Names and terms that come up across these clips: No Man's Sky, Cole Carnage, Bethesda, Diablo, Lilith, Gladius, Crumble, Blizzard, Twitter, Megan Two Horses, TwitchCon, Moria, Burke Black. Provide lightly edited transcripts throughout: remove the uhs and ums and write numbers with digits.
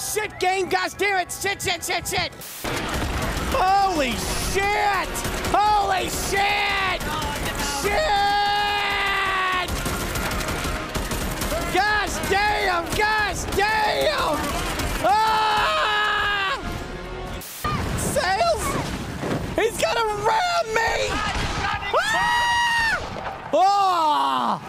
shit, game, guys, damn it! Shit, shit, shit, shit! Holy shit! Holy shit! Oh, no. Shit! Gosh damn! Gosh damn! Ah! Sales! He's gonna ram me! Ah! Oh!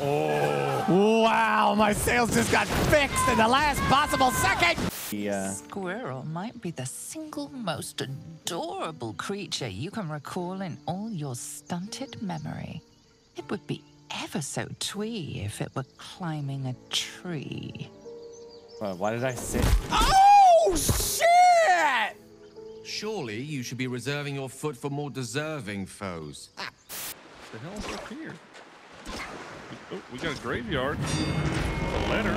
Oh! Wow! My sales just got fixed in the last possible second. The squirrel might be the single most adorable creature you can recall in all your stunted memory. It would be ever so twee if it were climbing a tree. Why did I say? Oh, shit! Surely you should be reserving your foot for more deserving foes. Ah. What the hell is up here? Oh, we got a graveyard. A letter.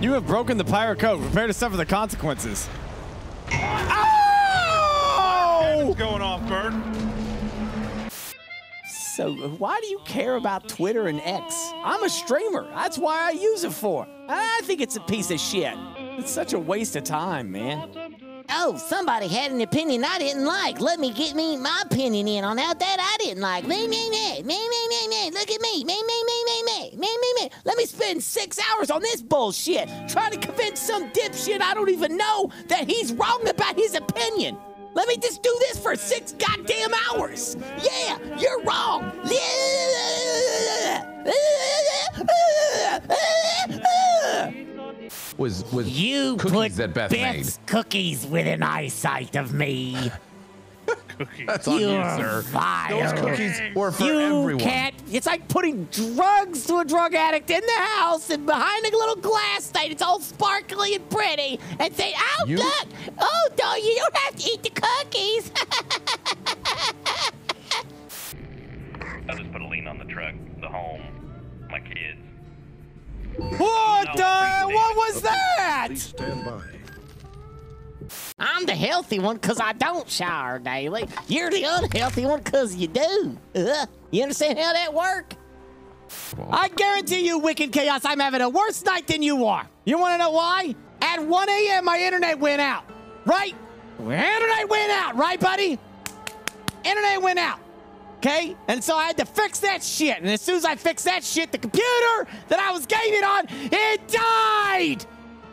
You have broken the pirate code. Prepare to suffer the consequences. Oh! What's going on, Bert? So why do you care about Twitter and X? I'm a streamer. That's why I use it for. I think it's a piece of shit. It's such a waste of time, man. Oh, somebody had an opinion I didn't like. Let me get me my opinion in on that I didn't like. Me. Look at me. Me. Let me spend 6 hours on this bullshit trying to convince some dipshit I don't even know that he's wrong about his opinion. Let me just do this for 6 goddamn hours. Yeah, you're wrong. Was you put that Beth Beth's made. Cookies within eyesight of me. That's on you, sir. Those cookies were for everyone. You can't. It's like putting drugs to a drug addict in the house and behind a little glass thing. It's all sparkly and pretty, and say, "Oh, look! Oh, no, you don't have to eat the cookies." I just put a lien on the truck, the home, my kids. What the? What was that? Please stand by. I'm the healthy one because I don't shower daily. You're the unhealthy one because you do. You understand how that works? Well, I guarantee you, Wicked Chaos, I'm having a worse night than you are. You want to know why? At 1 a.m., my internet went out, right? Internet went out, right, buddy? Internet went out, okay? And so I had to fix that shit. And as soon as I fixed that shit, the computer that I was gaming on, it died.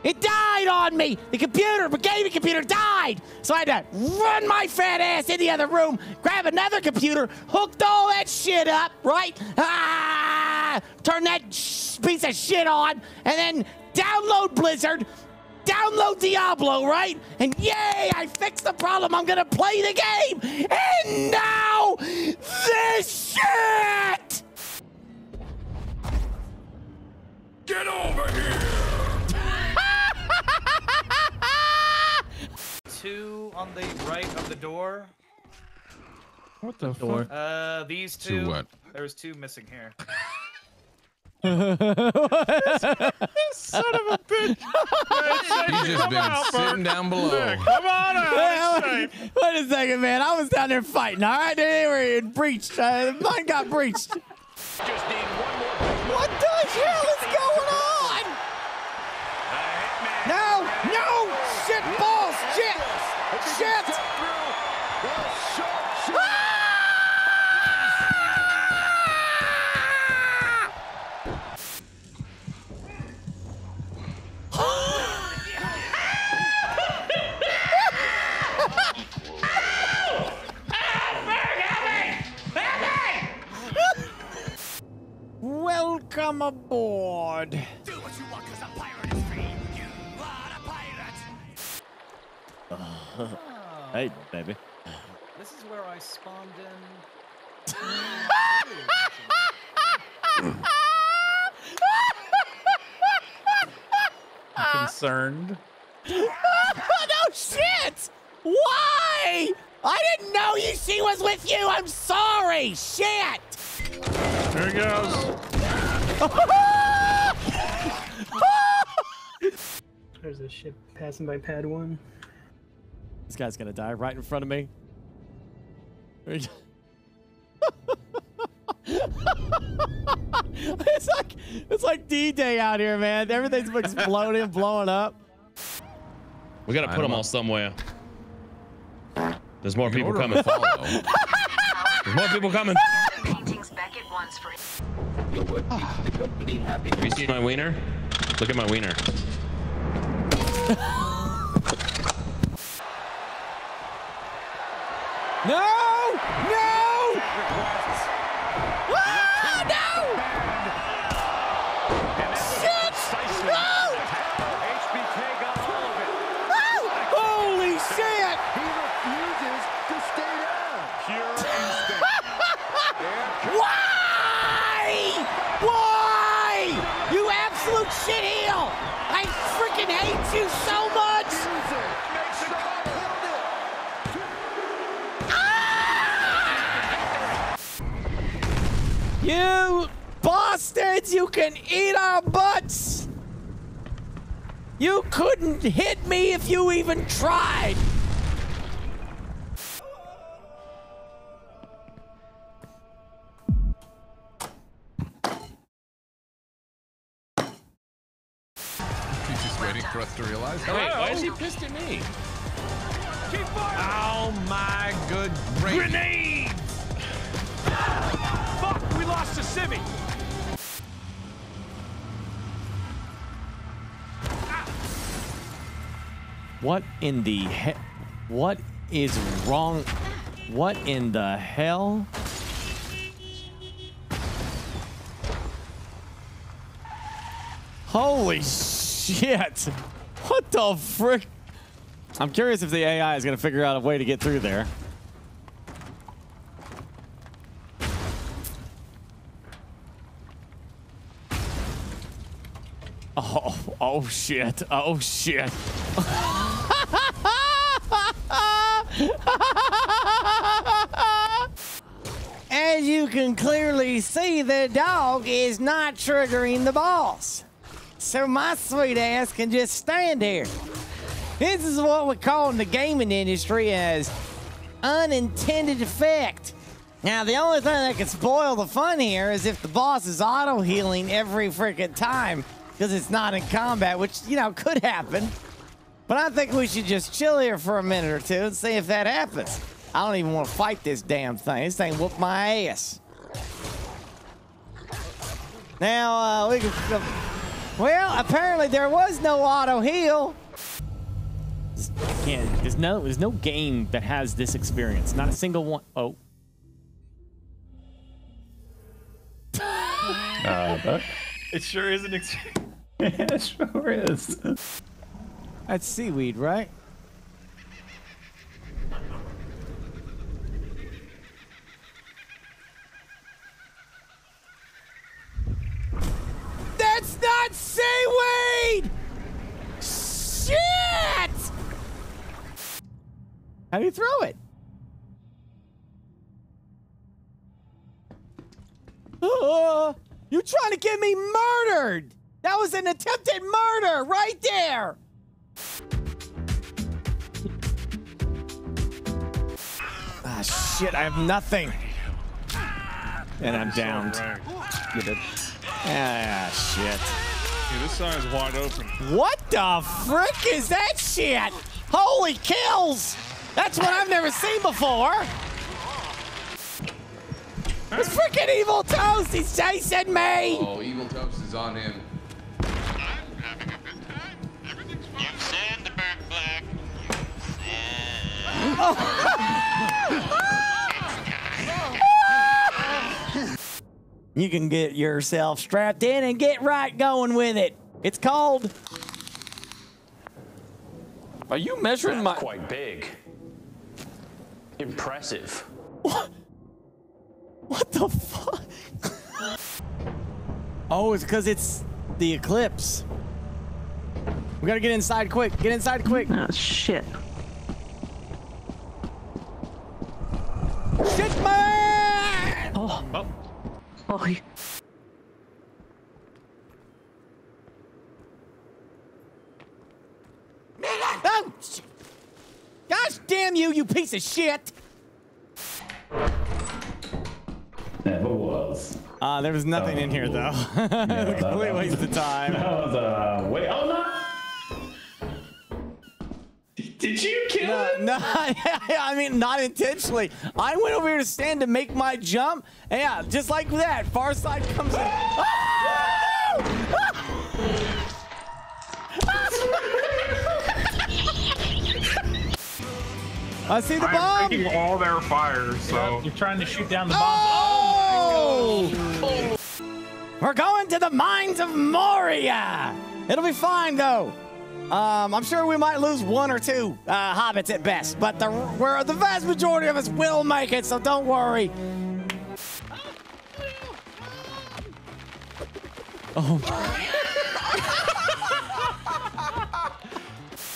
It died on me. The computer, the gaming computer died. So I had to run my fat ass in the other room, grab another computer, hooked all that shit up, right? Ah, turn that piece of shit on, and then download Blizzard, download Diablo, right? And yay, I fixed the problem. I'm gonna play the game. And now, this shit! Get over here! 2 on the right of the door. What the fuck? These 2. What? There was 2 missing here. this son of a bitch! He's just been sitting down below. Look, come on out! Wait a second, man. I was down there fighting. All right, they were breached. Mine got breached. Just need one more. What the hell is going on? No! No! Shit! Balls! Shit! Shit! Welcome aboard. Do what you want, 'cause I'm pirate. Hey, baby. This is where I spawned in. I'm concerned. No shit! Why? I didn't know she was with you. I'm sorry. Shit. There he goes. There's a ship passing by pad 1. This guy's gonna die right in front of me. It's like It's like D-Day out here, man. Everything's exploding, blowing up. We gotta put them all somewhere. There's more people coming. There's more people coming. Have you seen my wiener? Look at my wiener. No! No! Ah, no! Shit! No! Holy shit! He refuses to stay down. Pure instinct. Why? Why? You absolute shitheel! I freaking hate you so much! You bastards, you can eat our butts! You couldn't hit me if you even tried! He's just waiting for us to realize. Wait, why is he pissed at me? Keep firing! Oh my good gracious. Grenade! Fuck, we lost to Simi. What in the heck? What is wrong? What in the hell? Holy shit. What the frick? I'm curious if the AI is going to figure out a way to get through there. Oh, oh shit, oh shit. As you can clearly see, the dog is not triggering the boss. So my sweet ass can just stand here. This is what we call in the gaming industry as unintended effect. Now, the only thing that can spoil the fun here is if the boss is auto-healing every freaking time. Because it's not in combat, which, you know, could happen. But I think we should just chill here for a minute or two and see if that happens. I don't even want to fight this damn thing. This thing whooped my ass. Now, we can... well, apparently there was no auto heal. Can't, there's no game that has this experience. Not a single one. Oh. It sure is an experience. It sure is. That's seaweed, right? That's not seaweed! Shit! How do you throw it? Oh! You're trying to get me murdered! That was an attempted murder right there! Ah, shit, I have nothing. And I'm downed. You did. Ah, shit. Yeah, this side is wide open. What the frick is that shit? Holy kills! That's what I've never seen before! It's freaking Evil Toast! He's chasing me! Oh, Evil Toast is on him. I'm having a good time. Everything's fine. You've sinned, Burke Black. You've sinned. Oh. You can get yourself strapped in and get right going with it. It's cold. Are you measuring my... That's quite big. Impressive. What? What the fuck? Oh, it's because it's the eclipse. We gotta get inside quick. Get inside quick. Oh, shit. Shit, man! Oh. Oh. Oh. Oh! Gosh damn you, you piece of shit! Never was. There was nothing in here, though. Yeah, complete waste of time. That was a way. Oh, no! Did you kill him? No, I mean, not intentionally. I went over here to stand to make my jump. And yeah, just like that, Far Side comes in. I see the bomb. I'm taking all their fire, so you're trying to shoot down the bomb. Oh! We're going to the mines of Moria. It'll be fine, though. I'm sure we might lose one or two hobbits at best, but the vast majority of us will make it, so don't worry. Oh my!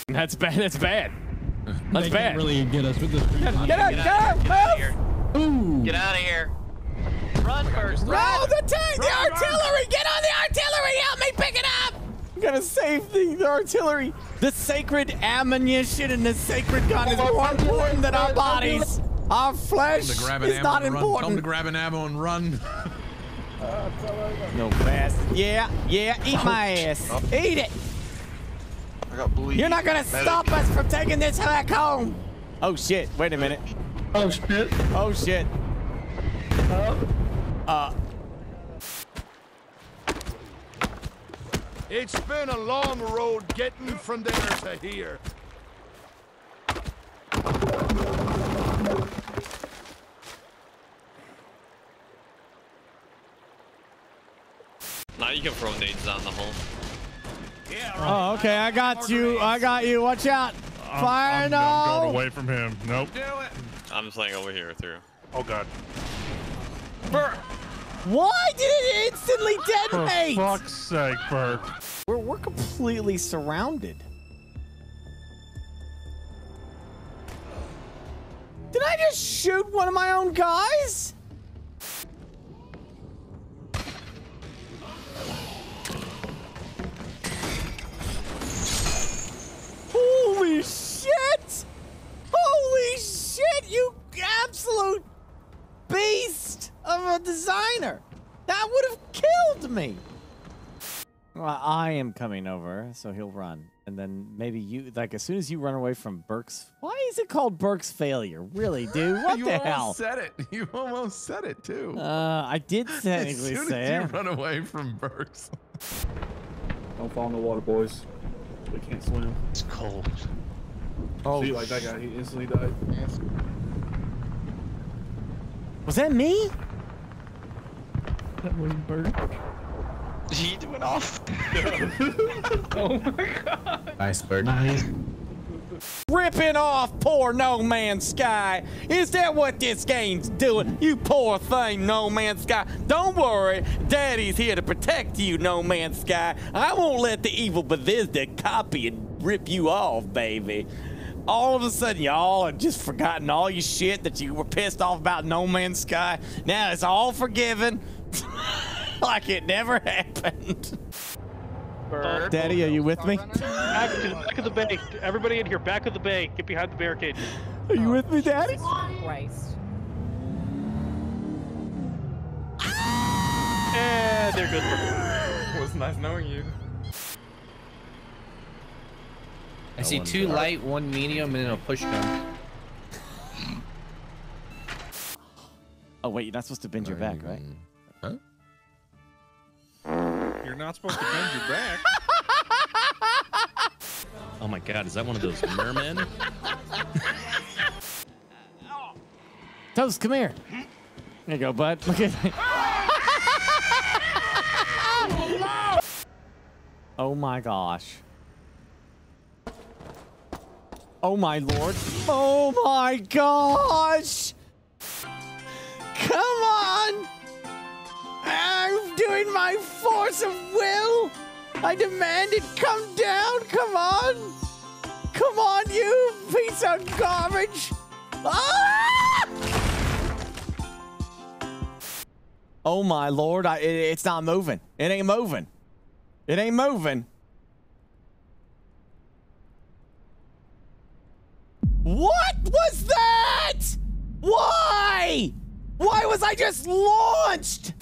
That's bad. That's bad. That's they bad. Can't really get us with this. Get out! Move! Get out of here! Run first! Run! The artillery! Get on the artillery! Help me pick it up! I'm gonna save the artillery. The sacred ammunition and the sacred gun is more important than our bodies. Our flesh is not important. Tell them to grab an ammo and run. No fast. Yeah, yeah. Eat my ass. Eat it. You're not gonna stop us from taking this back home. Oh shit! Wait a minute. Oh shit! Oh shit! It's been a long road getting from there to here. Now you can throw nades down the hole. Yeah, right. Oh, okay. I got you. I got you. Watch out. Fire! No. I'm going away from him. Nope. I'm just laying over here through. Oh god. Burke. Why did it instantly detonate? For fuck's sake, Burke. We're completely surrounded. Did I just shoot one of my own guys? Holy shit! Holy shit, you absolute beast of a designer! That would have killed me! Well, I am coming over, so he'll run. And then maybe you, like, as soon as you run away from Burke's... Why is it called Burke's failure? Really, dude? What the hell? You almost said it. You almost said it, too. I did technically say it. As soon as you run away from Burke's. Don't fall in the water, boys. We can't swim. It's cold. Oh, see, like that guy, he instantly died. Was that me? That was Burke. He went off. Oh my god. Nice, Burke. Nice. Ripping off poor No Man's Sky. Is that what this game's doing? You poor thing, No Man's Sky. Don't worry, Daddy's here to protect you, No Man's Sky. I won't let the evil Bethesda copy and rip you off, baby. All of a sudden, y'all have just forgotten all your shit that you were pissed off about No Man's Sky. Now it's all forgiven. Like it never happened. Bird. Daddy, are you with me? Back of the bay. Everybody in here, back of the bay. Get behind the barricade. Are you with me, Daddy? Christ. And they're good. It was nice knowing you. I see two light, one medium, and then a push gun. Oh, wait, you're not supposed to bend your back, right? Huh? You're not supposed to bend your back. Oh my god, is that one of those mermen? Toast, come here. There you go, bud. Look at that. Oh my gosh. Oh my lord. Oh my gosh. Come on. I'm doing my force of will. I demand it. Come down. Come on. Come on, you piece of garbage. Ah! Oh, my Lord. It's not moving. It ain't moving. It ain't moving. What was that? Why? Why was I just launched?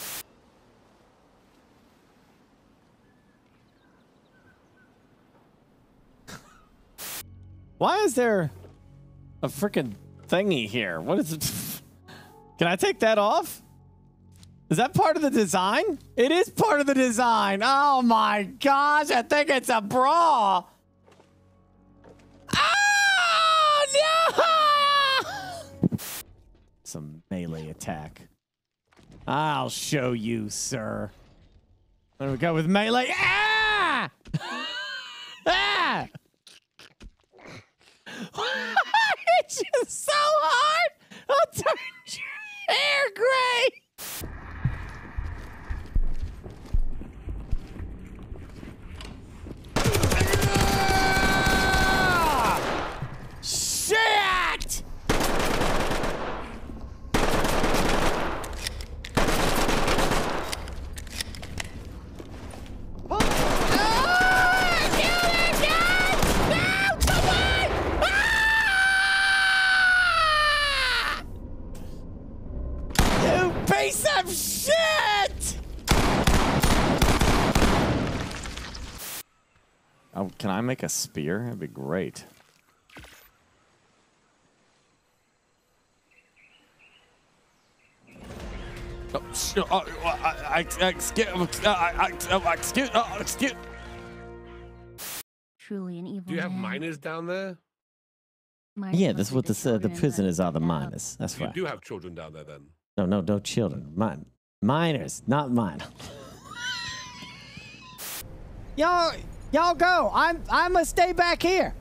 Why is there a freaking thingy here? What is it? Can I take that off? Is that part of the design? It is part of the design. Oh my gosh, I think it's a bra. Oh no! Some melee attack. I'll show you, sir. There we go with melee. Ah! Ah! It's just so hard. I'll turn your hair gray. Shit! Oh, can I make a spear? That'd be great. Oh, excuse. Truly an evil. Do you have minors down there? Yeah, that's what the prison is. All the minors. That's right. You do have children down there, then? No, no, no children. Mine, minors, not mine. Y'all go. I'm gonna stay back here.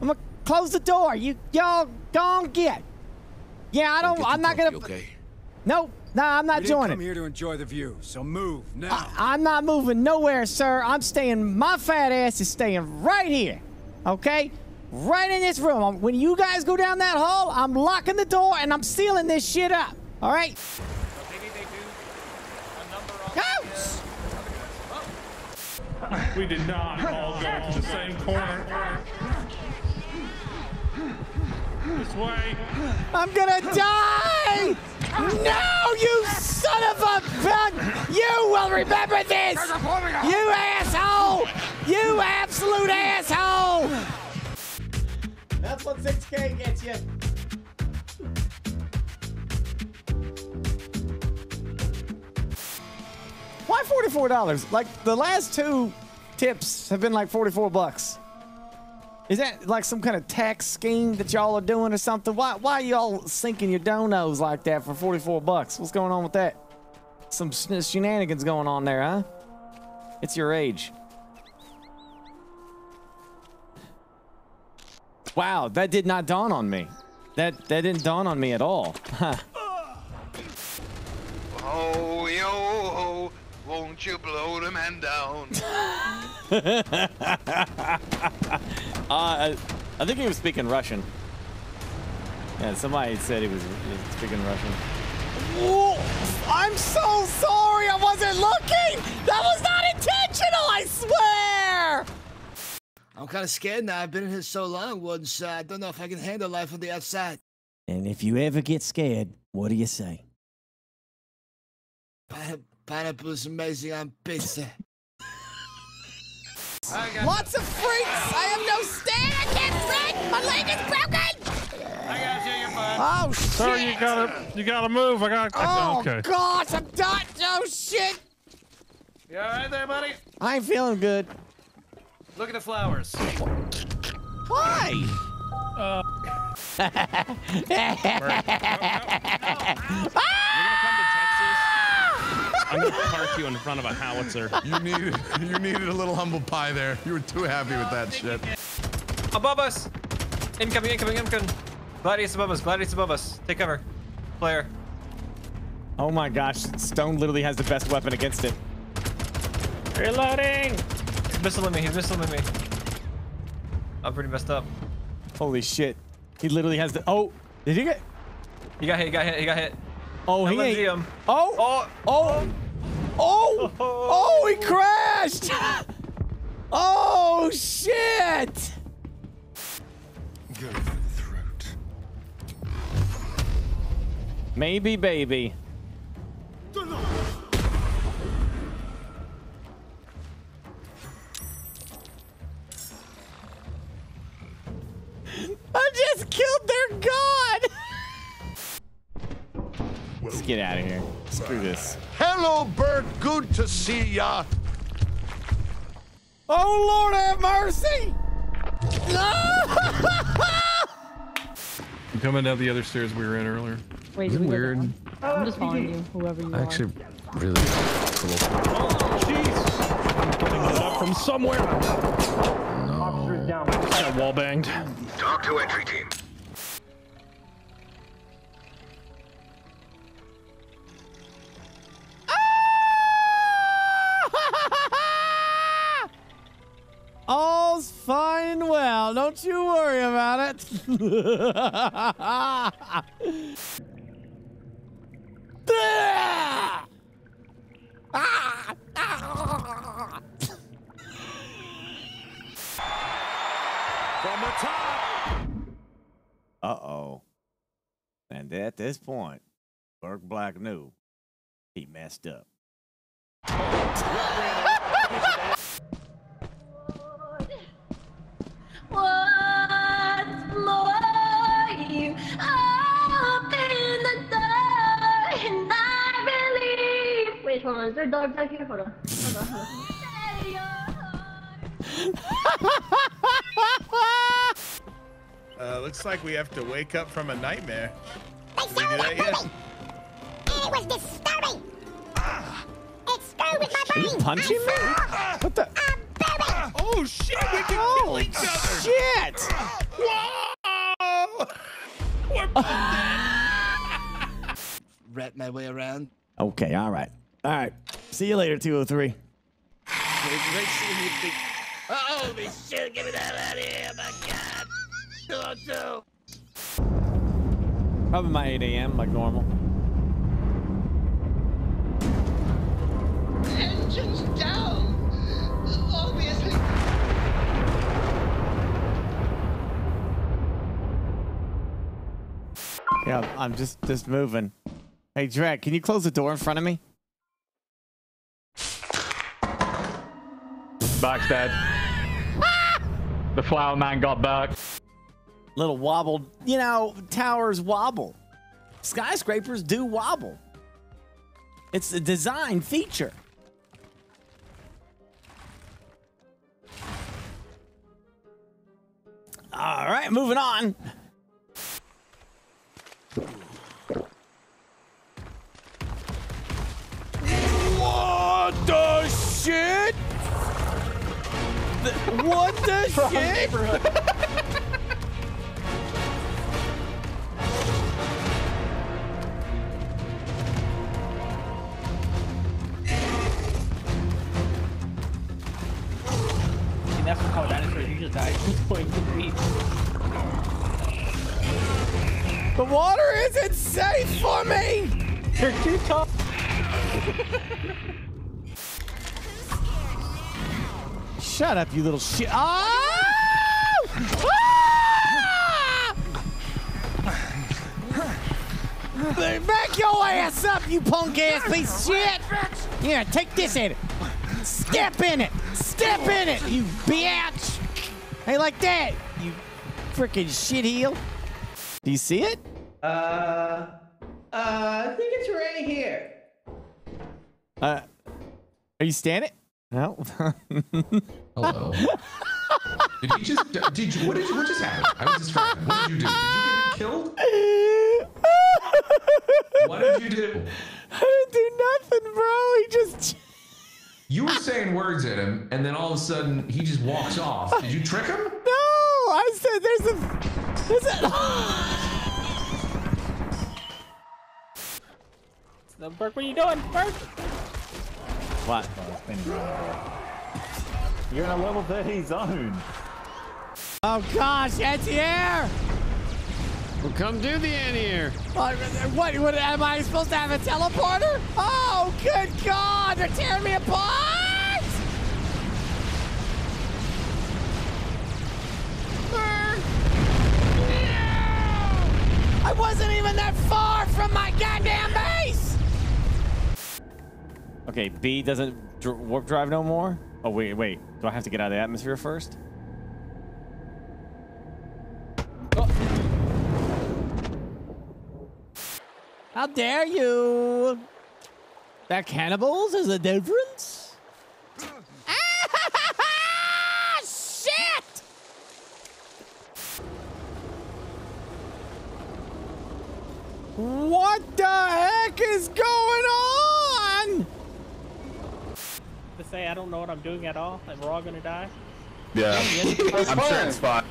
I'm gonna close the door. Y'all don't get. Yeah, I don't. I'm not gonna. Okay. Nope. Nah, I'm not joining. I'm here to enjoy the view, so move now. I'm not moving nowhere, sir. I'm staying. My fat ass is staying right here. Okay, right in this room. When you guys go down that hall, I'm locking the door and I'm sealing this shit up. All right. Maybe they do a number. We did not all go to the same corner. This way. I'm gonna die! No, you son of a bitch! You will remember this! You asshole! You absolute asshole! That's what 6K gets you. Why $44? Like the last two tips have been like $44. Is that like some kind of tax scheme that y'all are doing or something? Why y'all sinking your donos like that for $44? What's going on with that? Some shenanigans going on there, huh? It's your age. Wow, that did not dawn on me. That didn't dawn on me at all. Oh, yo, oh. Won't you blow the man down? I think he was speaking Russian. Yeah, somebody said he was speaking Russian. Whoa, I'm so sorry, I wasn't looking! That was not intentional, I swear! I'm kind of scared now. I've been in here so long, Woods. I don't know if I can handle life on the outside. And if you ever get scared, what do you say? Pineapple is amazing on pizza. Lots of fruits! I have no stand! I can't run! My leg is broken! I gotta do your butt. Oh, shit! Sir, you gotta move. I gotta... Oh, okay. Gosh, I'm done! Oh, shit! You all right there, buddy? I ain't feeling good. Look at the flowers. Why? I'm gonna park you in front of a howitzer. You needed a little humble pie there. You were too happy with that shit. Above us! Incoming. Gladius above us. Take cover. Player. Oh my gosh, Stone literally has the best weapon against it. Reloading! He's missing me. I'm pretty messed up. Holy shit. He literally has the... Oh! Did he get... He got hit. Oh, he ain't. Him. Oh, he crashed. Oh, shit. Go for the throat. Maybe, baby. get out of here. Screw this. Hello, Bert. Good to see ya. Oh, Lord have mercy. I'm coming down the other stairs we were in earlier. Wait, is it weird? I'm just following you, whoever you are. Actually, really cool. Oh, jeez. I'm getting that up from somewhere. No. I got wall banged. Talk to entry team. All's fine and well. Don't you worry about it. From the top. Uh-oh. And at this point, Burke Black knew he messed up. Once more, you open the door, and I believe. Wait, hold on. Is there a dog back here? Hold on. Hold on. Looks like we have to wake up from a nightmare. They saw that movie. It was disturbing. It screwed with my brain. Punching me? What the? Oh shit, we can kill each other! Shit! Whoa! We're dead! Rat my way around. Okay, alright. Alright. See you later, 203. Holy shit, get me the hell out of here, my god! 202! Probably my 8 a.m. like normal. Engines down! Obviously. Yeah, I'm just moving. Hey, Drek, can you close the door in front of me? Burke's dead. The flower man got Burke. Little wobbled, you know, towers wobble. Skyscrapers do wobble. It's a design feature. All right, moving on. What the shit? What the shit? That's what called dinosaurs usually die. The water isn't safe for me! You're too tall. Shut up, you little shit. Oh! Ah! Back your ass up, you punk ass piece of shit! Yeah, take this at it. Step in it! Step in it, you bitch! Hey, like that, you frickin' shitheel. Do you see it? I think it's right here. Are you standing? No. Hello. Did you just, what just happened? I was distracted. What did you do? Did you get killed? What did you do? I didn't do nothing, bro. He just... You were saying words at him, and then all of a sudden he just walks off. Did you trick him? No, I said there's a Burke, what are you doing, Burke? What? You're in a level 30 zone. Oh gosh, Anti-air! Well, come do the anti-air. What am I supposed to have a teleporter? Oh, good God, they're tearing me apart! I wasn't even that far from my goddamn base! Okay, B doesn't warp drive no more? Oh, wait, do I have to get out of the atmosphere first? How dare you? That cannibals is a difference? Shit! What the heck is going on? To say I don't know what I'm doing at all, and we're all gonna die? Yeah. I'm sure it's fine.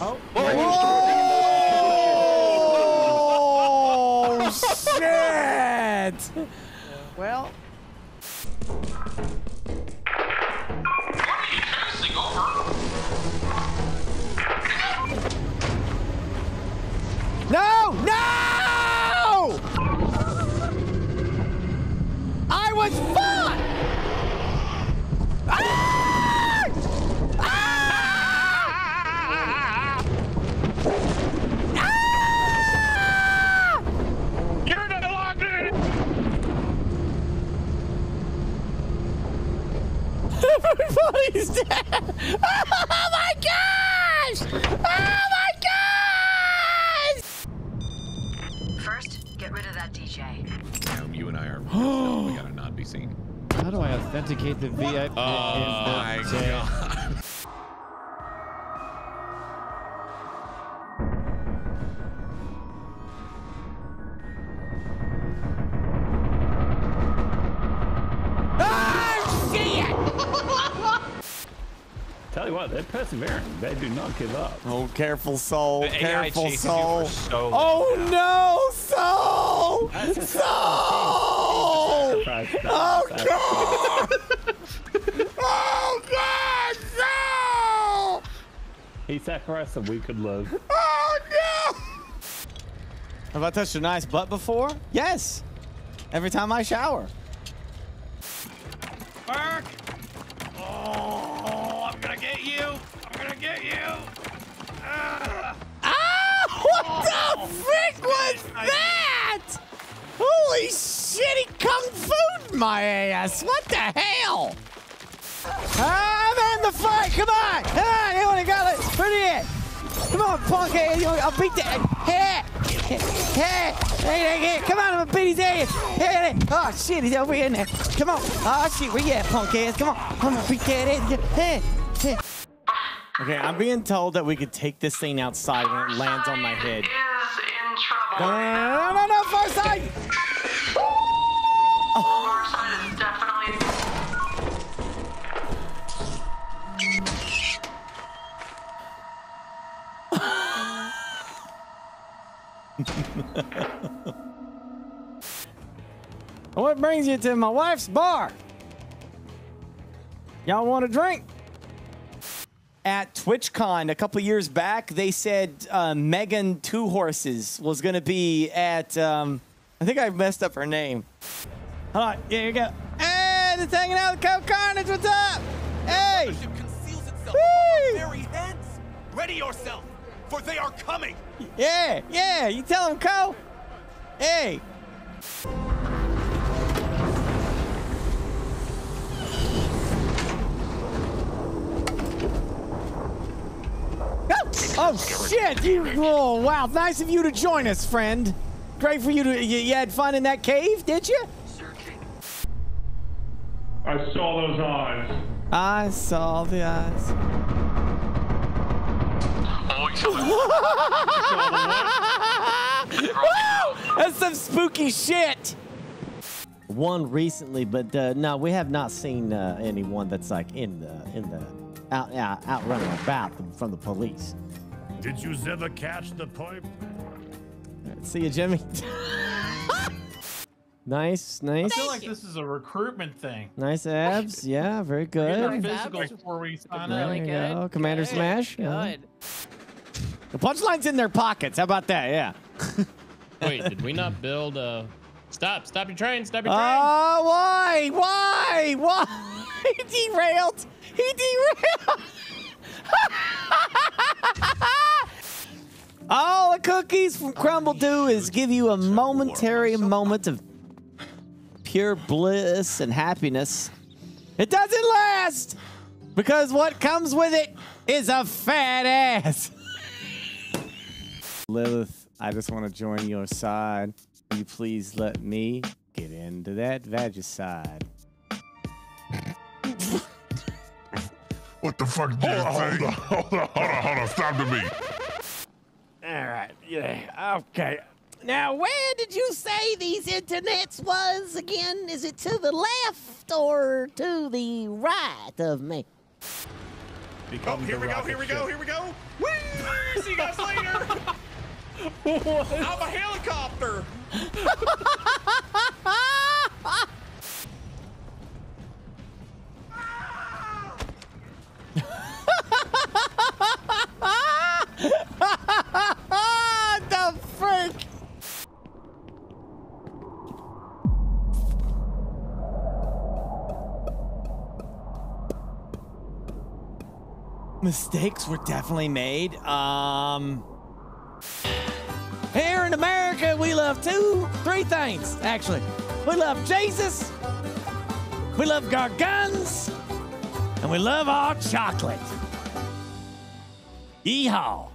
Oh, oh shit! Well, no! No! I was fought! Ah! Ah! Ah! You're not locked in! Everybody's dead! Oh my gosh! Oh my gosh! First, get rid of that DJ. You and I are. So we gotta not be seen. How do I authenticate the VIP? Oh my god! Tell you what, they're persevering. They do not give up. Oh, careful, Soul. Careful, Soul. So oh, down. No, Soul! Soul! Oh, God! Oh, God, Soul! He sacrificed so we could live. Oh, no! Have I touched your nice butt before? Yes! Every time I shower. Burke! Oh, I'm gonna get you! I'm gonna get you! Ah! What the frick was that? Holy shit, he kung food my ass! What the hell? I'm in the fight! Come on! Come on, you only got it! Pretty it! Come on, punk ass! I'll beat the head! Hey, come on, I'm gonna beat his ass. Hey, oh shit, he's over here in there. Come on. Oh shit, we got punk ass. Come on. I'm gonna beat that ass. Hey. Okay, I'm being told that we could take this thing outside when it lands on my head. No, far side! Far side is definitely. What brings you to my wife's bar? Y'all want a drink? At TwitchCon a couple years back, they said Megan Two Horses was gonna be at. I think I messed up her name. Hold on, here you go. Hey, just hanging out with Cole Carnage. What's up? Hey. The conceals itself above our very heads. Ready yourself, for they are coming. Yeah, yeah, you tell him, Cole. Hey. Oh, shit. Oh, wow. Nice of you to join us, friend. Great for you to. You had fun in that cave, did you? I saw those eyes. I saw the eyes. That's some spooky shit. One recently, but no, we have not seen anyone that's like in the out running about from the police. Did you ever catch the pipe? See you, Jimmy. Nice. I feel like this is a recruitment thing. Nice abs, yeah, very good. Really good. Commander Smash. Good. The punchline's in their pockets. How about that? Yeah. Wait, did we not build a... Stop your train. Stop your train. Oh, why? Why? Why? He derailed. He derailed. All the cookies from Crumble do is give you a momentary moment of pure bliss and happiness. It doesn't last because what comes with it is a fat ass. Lilith, I just want to join your side. Will you please let me get into that vagicide? What the fuck did Hold on. Stop the beat. All right. Yeah. Okay. Now, where did you say these internets was again? Is it to the left or to the right of me? Here we go. Whee! See you guys later. What? I'm a helicopter. The freak. Mistakes were definitely made. Here in America, we love three things, actually. We love Jesus, we love our guns, and we love our chocolate. Yeehaw.